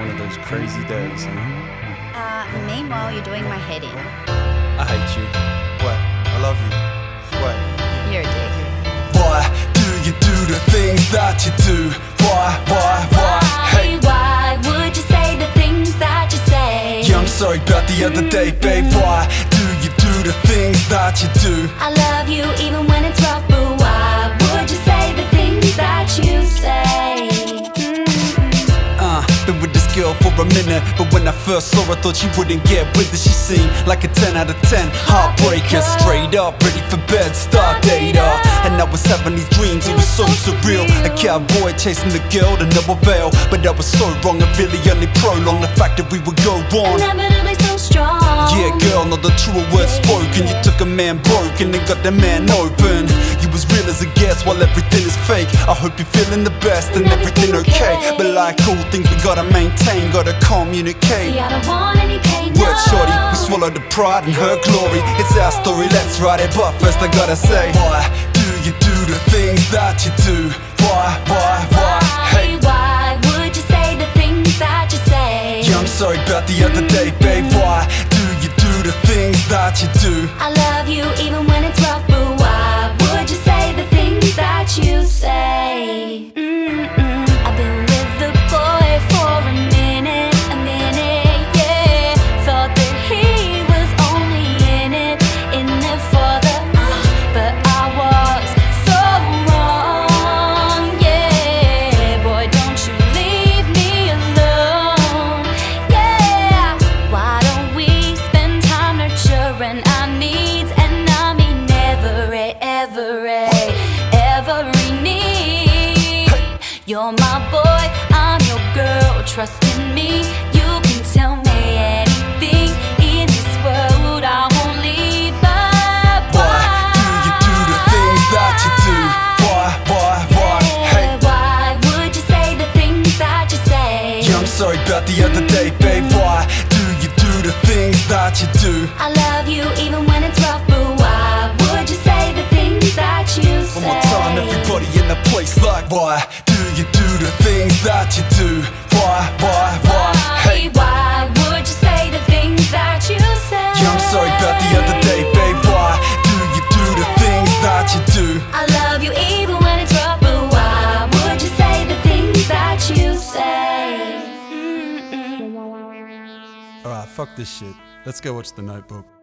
one of those crazy days, huh? Meanwhile, you're doing my head in. I hate you. What? I love you. What? You're a dick. Why do you do the things that you do? Why? Hey, why would you say the things that you say? Yeah, I'm sorry about the other day, babe. Why do you do the things that you do? I love you even when it's rough, boo. Why would you say the things that you say? Been with this girl for a minute, but when I first saw her, thought she wouldn't get with it. She seemed like a 10 out of 10 heartbreaker, straight up, ready for bed, start date up. And I was having these dreams, it was so surreal. A cowboy chasing the girl to no avail, but I was so wrong, I really only prolonged the fact that we would go on. Yeah, girl, not the truer words spoken. You took a man broken and got that man open. You was real as it gets while everything is fake. I hope you're feeling the best and everything okay. But like all things, we gotta maintain, gotta communicate. See, I don't want any pain, no. Word shorty, we swallow the pride and her glory. It's our story, let's write it, but first I gotta say, why do you do the things that you do? Why? Hey, why would you say the things that you say? Yeah, I'm sorry about the other day, babe. Why do you do the things that you do? I love you even when it's rough, but why would you say the things that you say? I've been with the boy for a minute, yeah. Thought that he was only in it for the but I was so wrong, yeah. Boy, don't you leave me alone, yeah. Why don't we spend time nurturing our needs and I mean every need? You're my boy, I'm your girl, trust in me. You can tell me anything in this world, I won't leave. But why do you do the things that you do? Why? Hey, why would you say the things that you say? Yeah, I'm sorry about the other day, babe. Why do you do the things that you do? I love you even when it's rough, but why would you say the things that you say? One more time, everybody in the place, like why do you do the things that you do? Why? Hey, why would you say the things that you say? Yeah, I'm sorry about the other day, babe. Why do you do the things that you do? I love you even when it's rough, but why would you say the things that you say? Alright, fuck this shit. Let's go watch The Notebook.